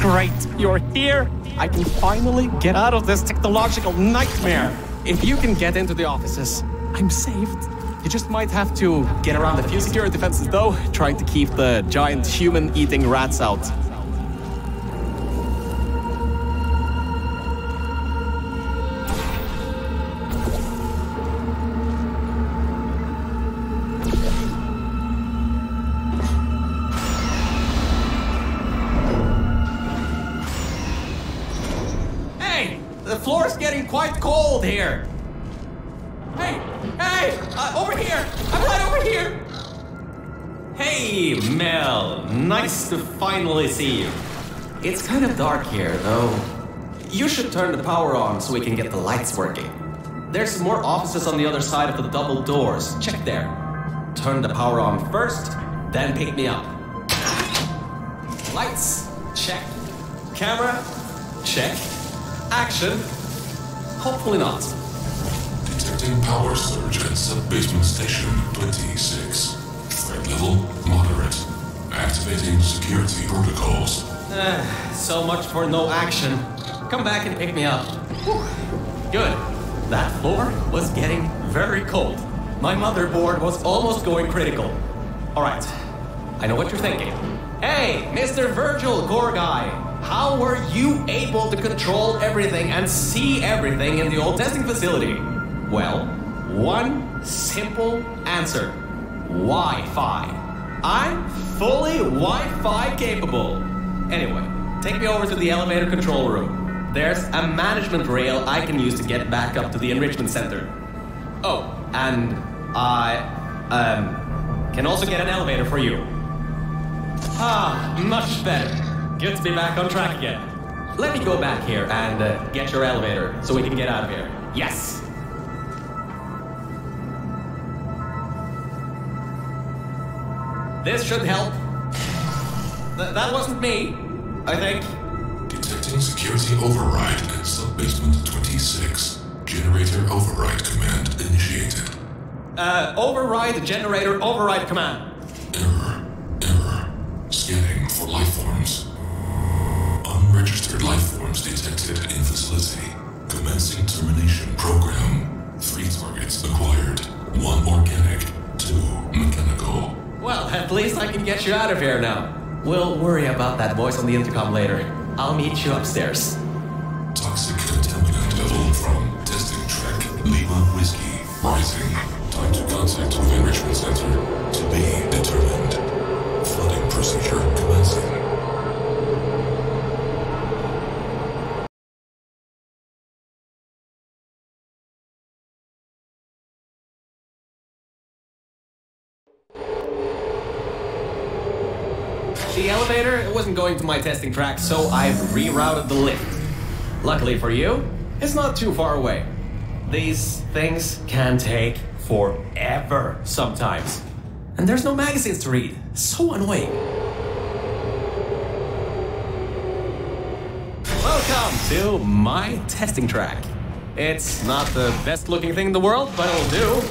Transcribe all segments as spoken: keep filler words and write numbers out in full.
Great, you're here. I can finally get out of this technological nightmare. If you can get into the offices, I'm saved. You just might have to get around a few security defenses though, trying to keep the giant human-eating rats out. Quite cold here. Hey, hey, uh, over here. I'm right over here. Hey, Mel. Nice to finally see you. It's kind of dark here, though. You should turn the power on so we can get the lights working. There's more offices on the other side of the double doors. Check there. Turn the power on first, then pick me up. Lights, check. Camera, check. Action. Hopefully not. Detecting power surge at sub-basement station twenty-six. Threat level, moderate. Activating security protocols. Uh, so much for no action. Come back and pick me up. Whew. Good. That floor was getting very cold. My motherboard was almost going critical. Alright, I know what you're thinking. Hey, Mister Virgil Gorgai! How were you able to control everything and see everything in the old testing facility? Well, one simple answer. Wi-Fi. I'm fully Wi-Fi capable. Anyway, take me over to the elevator control room. There's a management rail I can use to get back up to the enrichment center. Oh, and I um, can also get an elevator for you. Ah, much better. Good to be back on track again. Let me go back here and uh, get your elevator so we can get out of here. Yes! This should help. Th that wasn't me, I think. Detecting security override at sub-basement twenty-six. Generator override command initiated. Uh, override generator override command. Error. Error. Scanning for lifeforms. Registered life forms detected in facility. Commencing termination program. Three targets acquired. One organic, two mechanical. Well, at least I can get you out of here now. We'll worry about that voice on the intercom later. I'll meet you upstairs. Toxic contaminant level from testing track Lima Whiskey rising. Time to contact with enrichment center to be determined. Flooding procedure commencing. The elevator, it wasn't going to my testing track, so I've rerouted the lift. Luckily for you, it's not too far away. These things can take forever sometimes. And there's no magazines to read. So annoying. Welcome to my testing track. It's not the best looking thing in the world, but it'll do.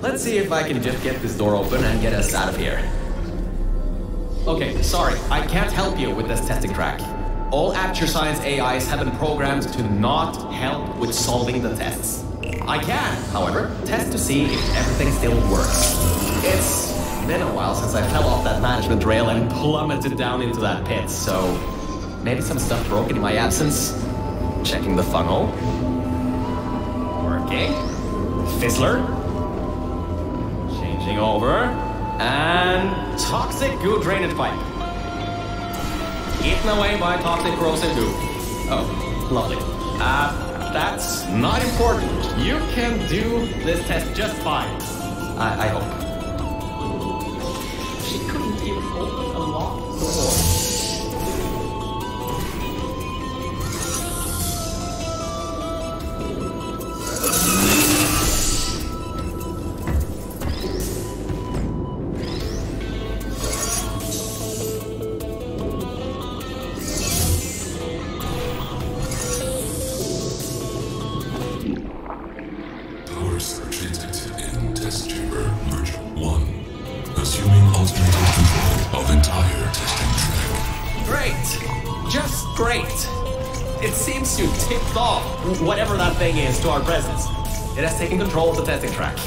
Let's see if I can just get this door open and get us out of here. Okay, sorry, I can't help you with this testing track. All Aperture Science A Is have been programmed to not help with solving the tests. I can, however, test to see if everything still works. It's been a while since I fell off that management rail and plummeted down into that pit, so maybe some stuff broken in my absence. Checking the funnel. Working. Fizzler. Changing over. And toxic goo drainage pipe. Eaten away by toxic corrosive goo. Oh, lovely. Uh, that's not important. You can do this test just fine. I, I hope. She couldn't even open a locked door. Great. Just great. It seems you tipped off whatever that thing is to our presence. It has taken control of the testing track.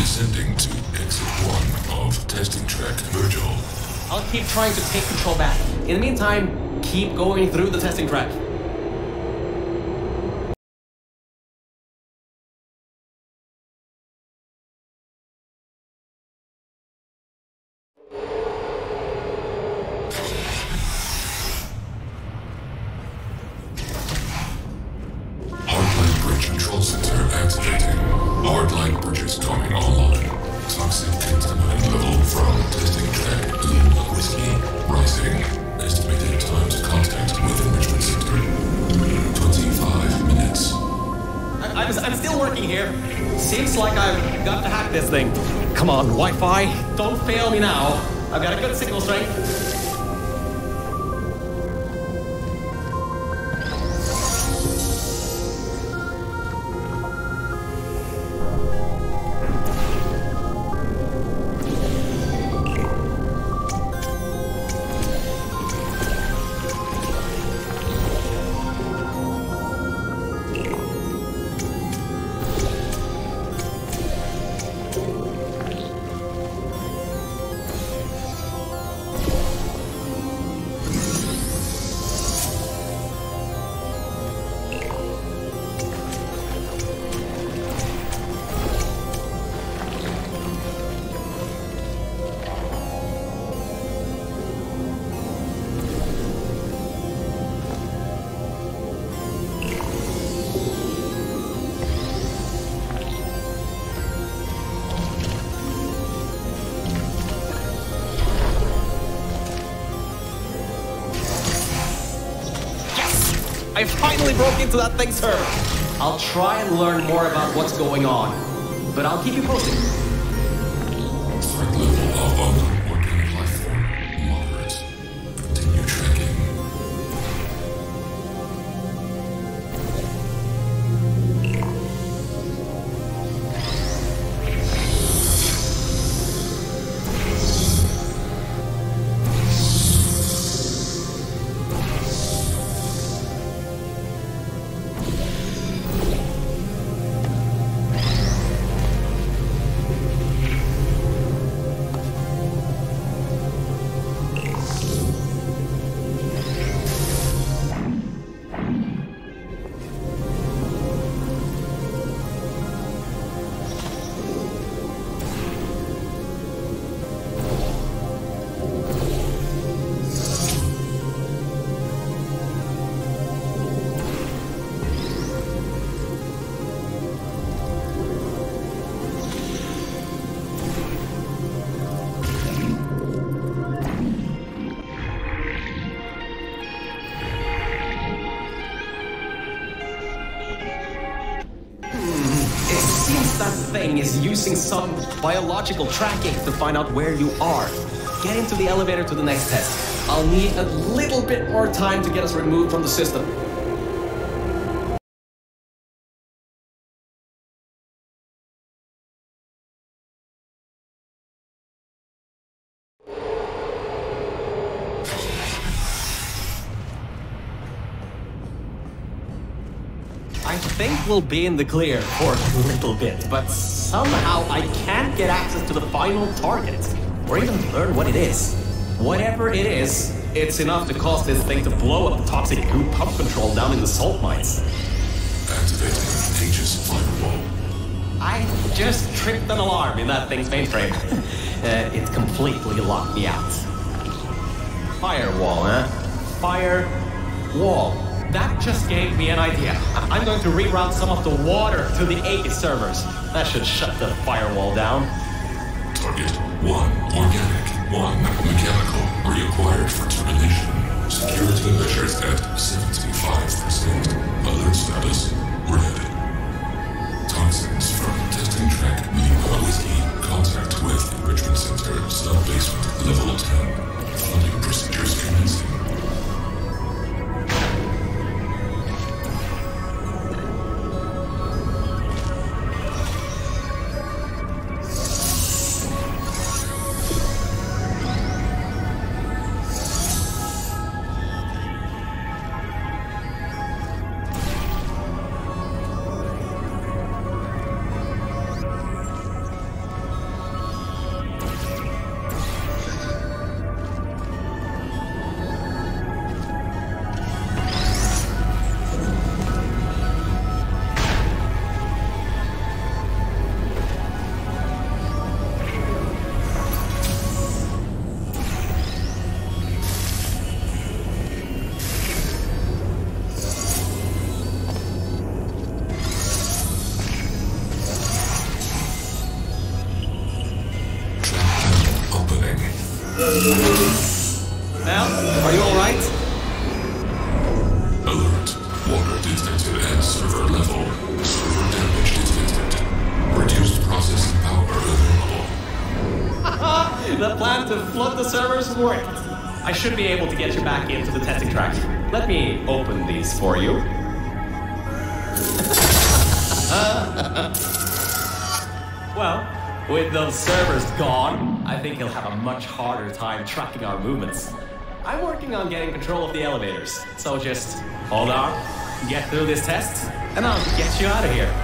Descending to exit one of testing track, Virgil. I'll keep trying to take control back. In the meantime, keep going through the testing track. Wi-Fi, don't fail me now. I've got a good signal strength. I finally broke into that thing's server. I'll try and learn more about what's going on, but I'll keep you posted. Threat level of unknown organ platform moderate. Continue tracking is using some biological tracking to find out where you are. Get into the elevator to the next test. I'll need a little bit more time to get us removed from the system. Will be in the clear for a little bit, but somehow I can't get access to the final target, or even learn what it is. Whatever it is, it's enough to cause this thing to blow up the toxic goo pump control down in the salt mines. Activating contagious firewall. I just tripped an alarm in that thing's mainframe. uh, it completely locked me out. Firewall, huh? Firewall. That just gave me an idea. I'm going to reroute some of the water to the A servers. That should shut the firewall down. Target one organic, one mechanical, reacquired for termination. Security measures at seventy-five percent. Alert status, red. Toxins from testing track Lima Whiskey. Contact with enrichment center, sub-basement, level ten. Flooding procedures commencing. Should be able to get you back into the testing track. Let me open these for you. Well, with those servers gone, I think he'll have a much harder time tracking our movements. I'm working on getting control of the elevators, so just hold on, get through this test, and I'll get you out of here.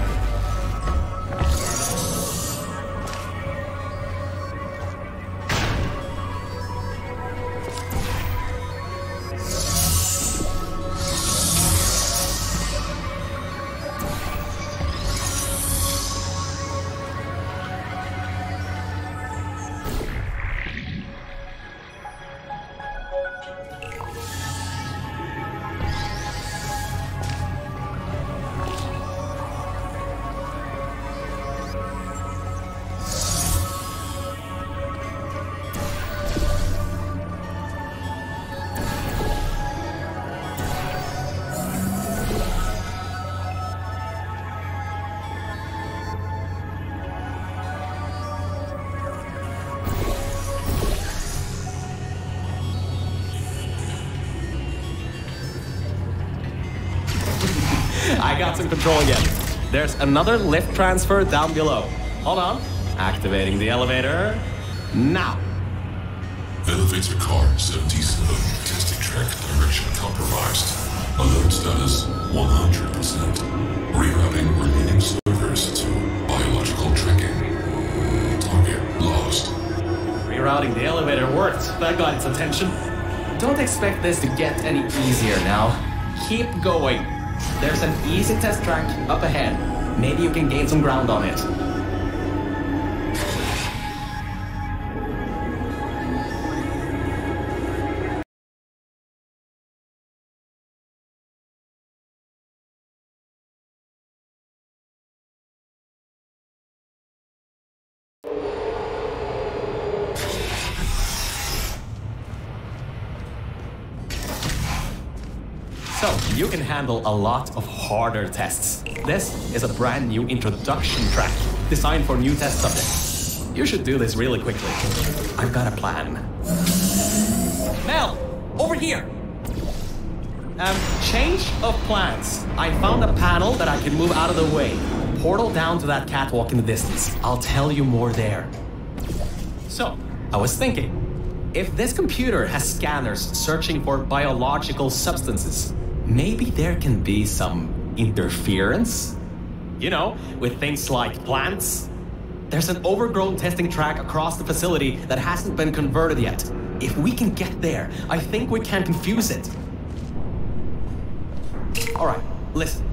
Control again. There's another lift transfer down below. Hold on. Activating the elevator. Now. Elevator car seventy-seven. Testing track direction compromised. Alert status one hundred percent. Rerouting remaining servers to biological tracking. Target lost. Rerouting the elevator worked. That got its attention. Don't expect this to get any easier now. Keep going. There's an easy test track up ahead. Maybe you can gain some ground on it. You can handle a lot of harder tests. This is a brand new introduction track, designed for new test subjects. You should do this really quickly. I've got a plan. Mel! Over here! Um, change of plans. I found a panel that I can move out of the way. Portal down to that catwalk in the distance. I'll tell you more there. So, I was thinking, if this computer has scanners searching for biological substances, maybe there can be some interference, you know, with things like plants. There's an overgrown testing track across the facility that hasn't been converted yet. If we can get there, I think we can confuse it. All right, listen.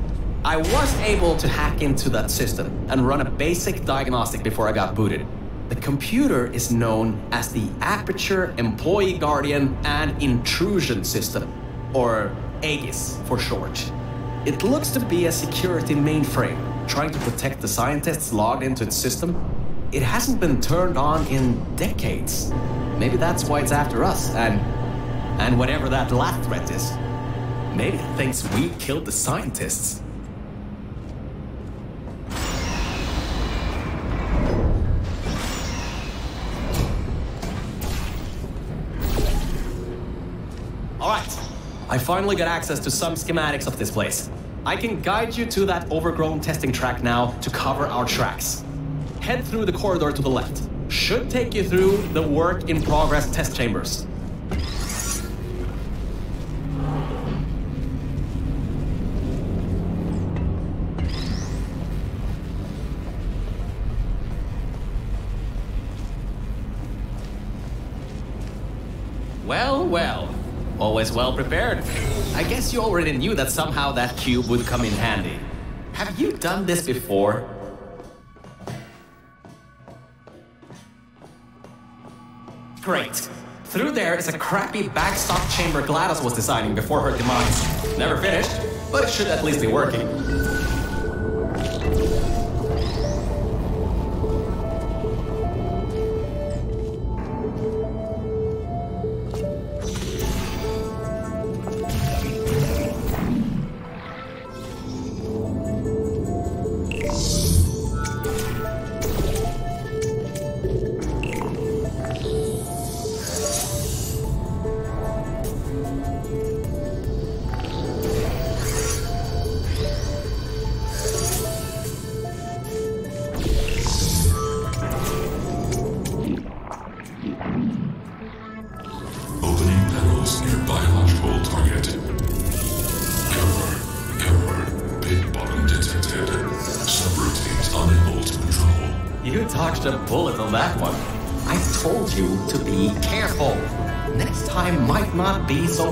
I was able to hack into that system and run a basic diagnostic before I got booted. The computer is known as the Aperture Employee Guardian and Intrusion System, or A G I S for short. It looks to be a security mainframe trying to protect the scientists logged into its system. It hasn't been turned on in decades. Maybe that's why it's after us and, and whatever that last threat is. Maybe it thinks we killed the scientists. Alright, I finally got access to some schematics of this place. I can guide you to that overgrown testing track now to cover our tracks. Head through the corridor to the left. Should take you through the work in progress test chambers. Well, well. Always well prepared. I guess you already knew that somehow that cube would come in handy. Have you done this before? Great. Through there is a crappy backstop chamber GLaDOS was designing before her demise. Never finished, but it should at least be working.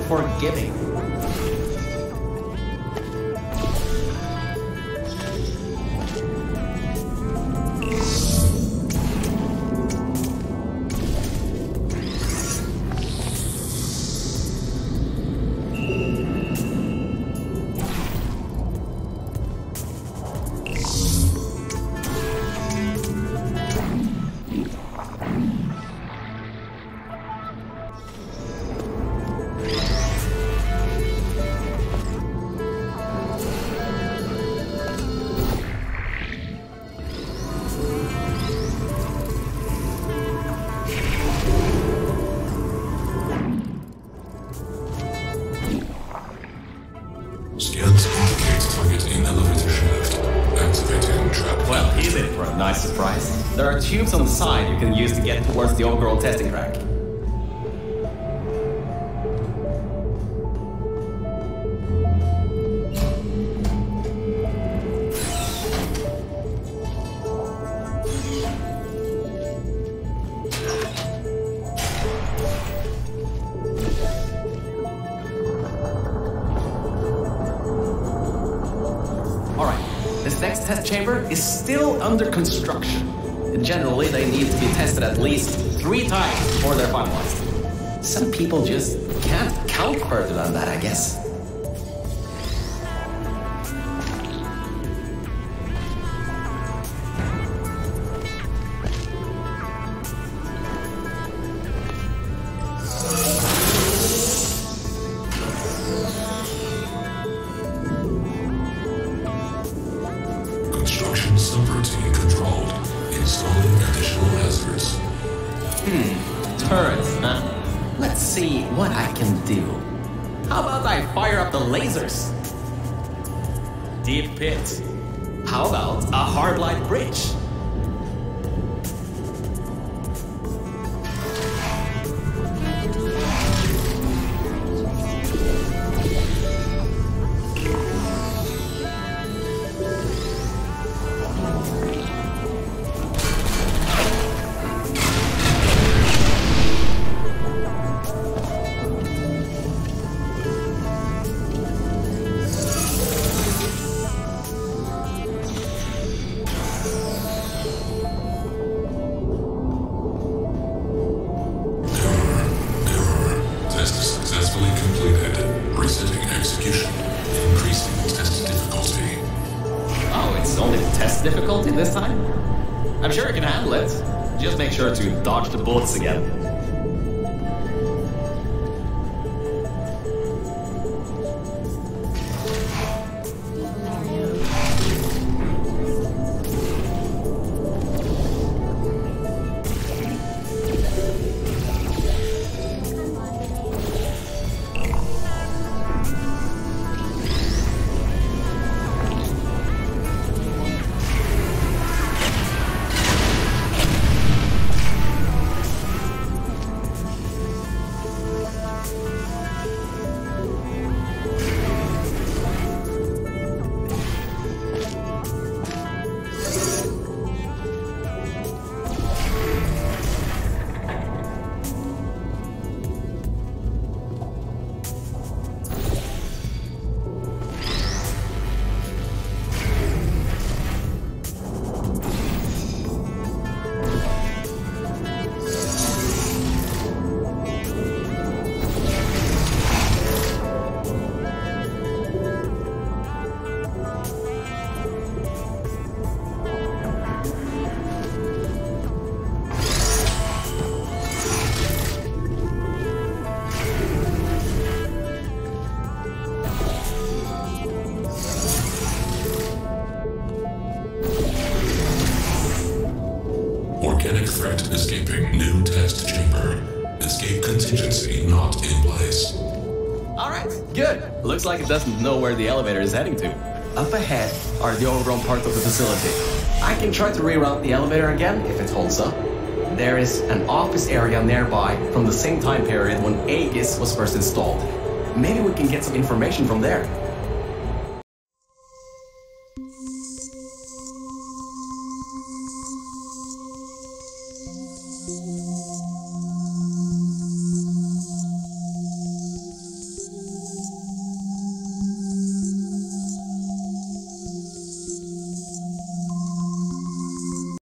Forgiving. On the side you can use to get towards the overall testing track. Alright, this next test chamber is still under construction. Generally, they need to be tested at least three times before they're finalized. Some people just can't count further than that, I guess. Pit. How about a hard light bridge? it's only test difficulty this time. I'm sure I can handle it. Just make sure to dodge the bullets again. Like it doesn't know where the elevator is heading to. Up ahead are the overgrown parts of the facility. I can try to reroute the elevator again if it holds up. There is an office area nearby from the same time period when Aegis was first installed. Maybe we can get some information from there.